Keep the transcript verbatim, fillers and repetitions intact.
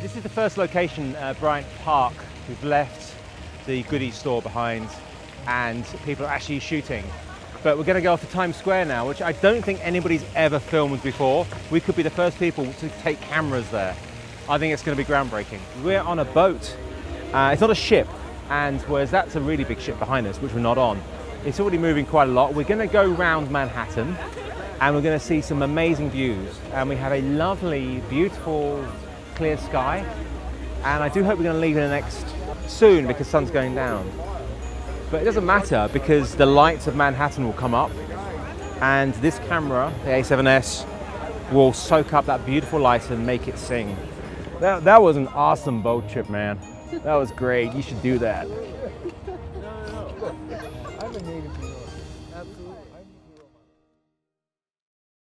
This is the first location, uh, Bryant Park. We've left the goodies store behind and people are actually shooting. But we're going to go off to Times Square now, which I don't think anybody's ever filmed before. We could be the first people to take cameras there. I think it's going to be groundbreaking. We're on a boat. Uh, it's not a ship, and whereas that's a really big ship behind us, which we're not on, it's already moving quite a lot. We're going to go round Manhattan, and we're going to see some amazing views. And we have a lovely, beautiful, clear sky. And I do hope we're going to leave in the next soon because the sun's going down. But it doesn't matter because the lights of Manhattan will come up and this camera, the A seven S, will soak up that beautiful light and make it sing. That, that was an awesome boat trip, man. That was great. You should do that.